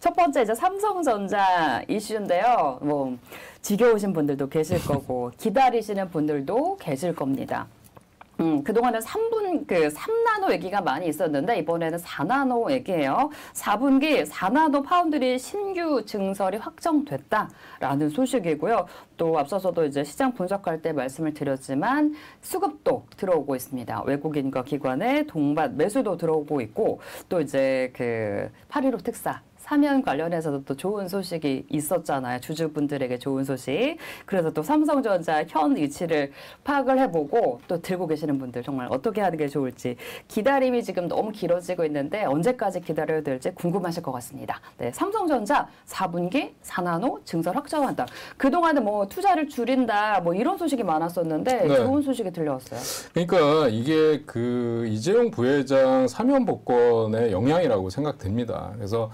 첫 번째 이제 삼성전자 이슈인데요. 뭐 지겨우신 분들도 계실 거고 기다리시는 분들도 계실 겁니다. 그동안은 3나노 얘기가 많이 있었는데 이번에는 4나노 얘기예요. 4분기 4나노 파운드리 신규 증설이 확정됐다라는 소식이고요. 또 앞서서도 이제 시장 분석할 때 말씀을 드렸지만 수급도 들어오고 있습니다. 외국인과 기관의 동반 매수도 들어오고 있고 또 이제 그 8.15 특사 사면 관련해서도 또 좋은 소식이 있었잖아요. 주주분들에게 좋은 소식. 그래서 또 삼성전자 현 위치를 파악을 해보고 또 들고 계시는 분들 정말 어떻게 하는 게 좋을지 기다림이 지금 너무 길어지고 있는데 언제까지 기다려야 될지 궁금하실 것 같습니다. 네, 삼성전자 4분기 4나노 증설 확정한다. 그동안은 뭐 투자를 줄인다 뭐 이런 소식이 많았었는데 네. 좋은 소식이 들려왔어요. 그러니까 이게 그 이재용 부회장 사면 복권의 영향이라고 생각됩니다. 그래서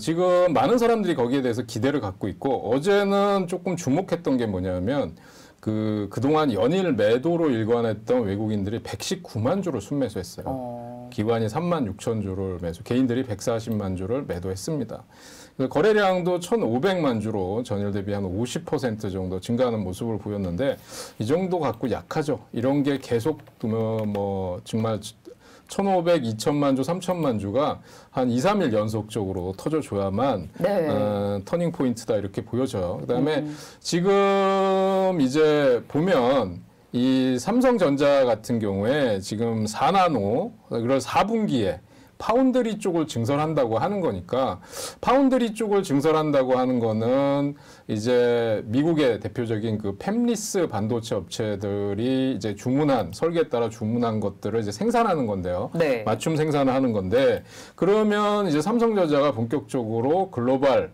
지금 많은 사람들이 거기에 대해서 기대를 갖고 있고 어제는 조금 주목했던 게 뭐냐면 그동안 연일 매도로 일관했던 외국인들이 119만 주를 순매수했어요. 기관이 3만 6천 주를 매수, 개인들이 140만 주를 매도했습니다. 그래서 거래량도 1,500만 주로 전일 대비 한 50% 정도 증가하는 모습을 보였는데 이 정도 갖고 약하죠. 이런 게 계속 뭐 정말 1,500, 2,000만 주, 3,000만 주가 한 2, 3일 연속적으로 터져줘야만 네. 터닝 포인트다 이렇게 보여져요. 그다음에 지금 이제 보면 이 삼성전자 같은 경우에 지금 4나노, 그걸 4분기에 파운드리 쪽을 증설한다고 하는 거니까 파운드리 쪽을 증설한다고 하는 거는 이제 미국의 대표적인 그 팹리스 반도체 업체들이 이제 주문한 설계에 따라 주문한 것들을 이제 생산하는 건데요. 네. 맞춤 생산을 하는 건데 그러면 이제 삼성전자가 본격적으로 글로벌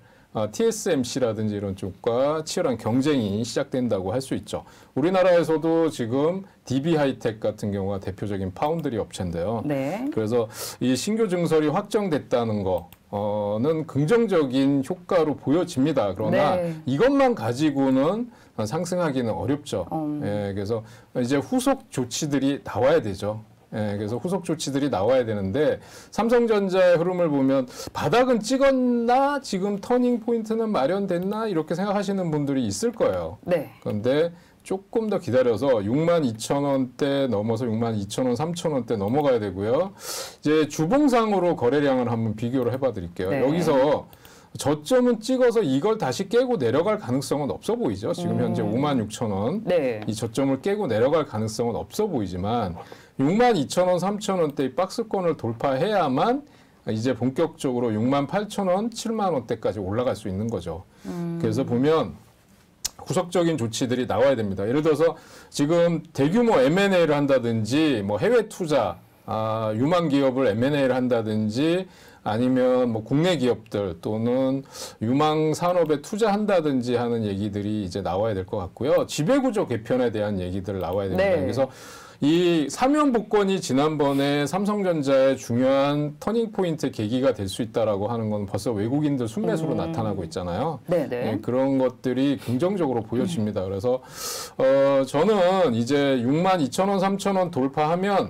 TSMC라든지 이런 쪽과 치열한 경쟁이 시작된다고 할 수 있죠. 우리나라에서도 지금 DB하이텍 같은 경우가 대표적인 파운드리 업체인데요. 네. 그래서 이 신규 증설이 확정됐다는 거는 긍정적인 효과로 보여집니다. 그러나 네. 이것만 가지고는 상승하기는 어렵죠. 예, 그래서 이제 후속 조치들이 나와야 되죠. 예, 그래서 후속 조치들이 나와야 되는데 삼성전자의 흐름을 보면 바닥은 찍었나 지금 터닝 포인트는 마련됐나 이렇게 생각하시는 분들이 있을 거예요. 네. 그런데 조금 더 기다려서 62,000원대 넘어서 62,000원, 3,000원대 넘어가야 되고요. 이제 주봉상으로 거래량을 한번 비교를 해봐 드릴게요. 네. 여기서 저점은 찍어서 이걸 다시 깨고 내려갈 가능성은 없어 보이죠. 지금 현재 56,000원 네. 이 저점을 깨고 내려갈 가능성은 없어 보이지만 62,000원, 3,000원대의 박스권을 돌파해야만 이제 본격적으로 68,000원, 70,000원대까지 올라갈 수 있는 거죠. 그래서 보면 후속적인 조치들이 나와야 됩니다. 예를 들어서 지금 대규모 M&A를 한다든지 뭐 해외 투자, 유망 기업을 M&A를 한다든지 아니면 뭐 국내 기업들 또는 유망 산업에 투자한다든지 하는 얘기들이 이제 나와야 될 것 같고요. 지배구조 개편에 대한 얘기들 나와야 됩니다. 네. 그래서 이 사면 복권이 지난번에 삼성전자의 중요한 터닝 포인트 계기가 될 수 있다라고 하는 건 벌써 외국인들 순매수로 나타나고 있잖아요. 네네. 네, 그런 것들이 긍정적으로 보여집니다. 그래서 저는 이제 62,000원, 3,000원 돌파하면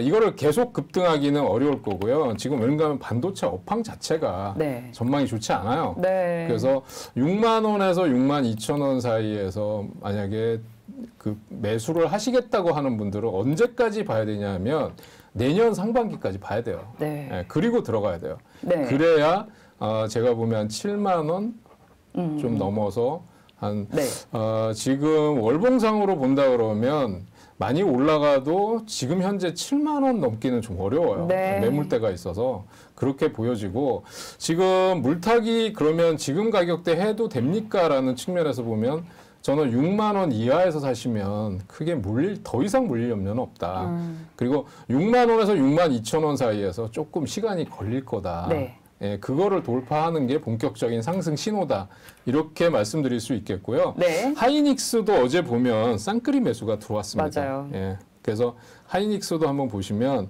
이거를 계속 급등하기는 어려울 거고요. 지금 웬가면 반도체 업황 자체가 네. 전망이 좋지 않아요. 네. 그래서 6만 원에서 62,000원 사이에서 만약에 그 매수를 하시겠다고 하는 분들은 언제까지 봐야 되냐면 내년 상반기까지 봐야 돼요. 네. 네, 그리고 들어가야 돼요. 네. 그래야 제가 보면 7만 원 좀 넘어서 한 네. 지금 월봉상으로 본다 그러면 많이 올라가도 지금 현재 7만 원 넘기는 좀 어려워요. 네. 매물대가 있어서 그렇게 보여지고 지금 물타기 그러면 지금 가격대 해도 됩니까라는 측면에서 보면 저는 6만 원 이하에서 사시면 크게 더 이상 물릴 염려는 없다. 그리고 6만 원에서 62,000원 사이에서 조금 시간이 걸릴 거다. 네. 예, 그거를 돌파하는 게 본격적인 상승 신호다. 이렇게 말씀드릴 수 있겠고요. 네. 하이닉스도 어제 보면 쌍끌이 매수가 들어왔습니다. 맞아요. 예, 그래서 하이닉스도 한번 보시면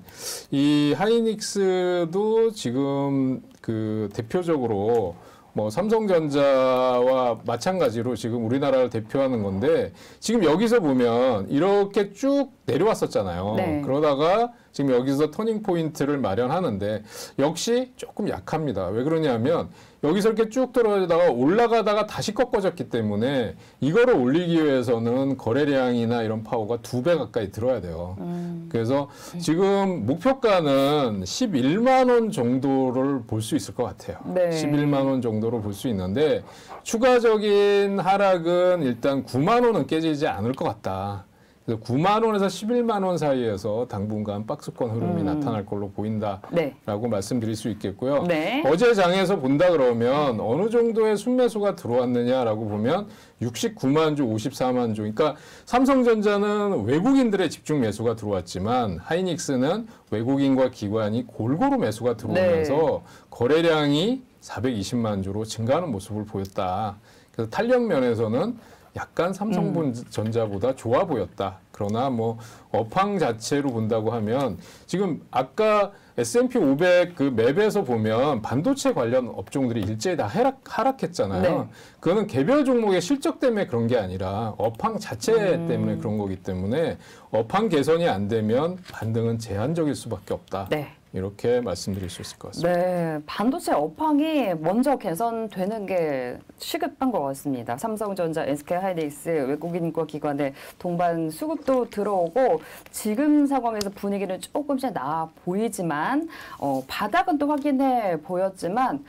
이 하이닉스도 지금 그 대표적으로 뭐 삼성전자와 마찬가지로 지금 우리나라를 대표하는 건데 지금 여기서 보면 이렇게 쭉 내려왔었잖아요. 네. 그러다가 지금 여기서 터닝포인트를 마련하는데 역시 조금 약합니다. 왜 그러냐면 여기서 이렇게 쭉 떨어지다가 올라가다가 다시 꺾어졌기 때문에 이거를 올리기 위해서는 거래량이나 이런 파워가 2배 가까이 들어야 돼요. 그래서 지금 목표가는 11만 원 정도를 볼 수 있을 것 같아요. 네. 11만 원 정도로 볼 수 있는데 추가적인 하락은 일단 9만 원은 깨지지 않을 것 같다. 9만 원에서 11만 원 사이에서 당분간 박스권 흐름이 나타날 걸로 보인다라고 네. 말씀드릴 수 있겠고요. 네. 어제 장에서 본다 그러면 어느 정도의 순매수가 들어왔느냐라고 보면 69만 주, 54만 주. 그러니까 삼성전자는 외국인들의 집중 매수가 들어왔지만 하이닉스는 외국인과 기관이 골고루 매수가 들어오면서 네. 거래량이 420만 주로 증가하는 모습을 보였다. 그래서 탄력 면에서는 약간 삼성전자보다 좋아 보였다. 그러나 뭐 업황 자체로 본다고 하면 지금 아까 S&P500 그 맵에서 보면 반도체 관련 업종들이 일제히 다 하락했잖아요. 네. 그거는 개별 종목의 실적 때문에 그런 게 아니라 업황 자체 때문에 그런 거기 때문에 업황 개선이 안 되면 반등은 제한적일 수밖에 없다. 네. 이렇게 말씀드릴 수 있을 것 같습니다. 네, 반도체 업황이 먼저 개선되는 게 시급한 것 같습니다. 삼성전자, SK하이닉스, 외국인과 기관의 동반 수급도 들어오고 지금 상황에서 분위기는 조금씩 나아 보이지만 바닥은 또 확인해 보였지만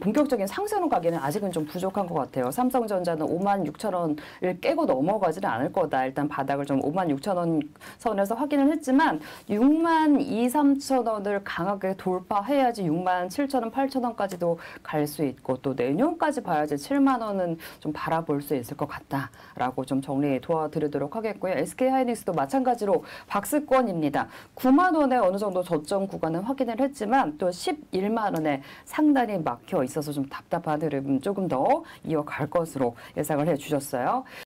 본격적인 상승으로 가기는 아직은 좀 부족한 것 같아요. 삼성전자는 56,000원을 깨고 넘어가지는 않을 거다. 일단 바닥을 좀 56,000원 선에서 확인을 했지만 62,000~63,000원을 강하게 돌파해야지 67,000원, 8,000원까지도 갈 수 있고 또 내년까지 봐야지 70,000원은 좀 바라볼 수 있을 것 같다라고 좀 정리 도와드리도록 하겠고요. SK하이닉스도 마찬가지로 박스권입니다. 9만원에 어느 정도 저점 구간은 확인을 했지만 또 11만원에 상단이 막혀 있어서 좀 답답한 흐름 조금 더 이어갈 것으로 예상을 해주셨어요.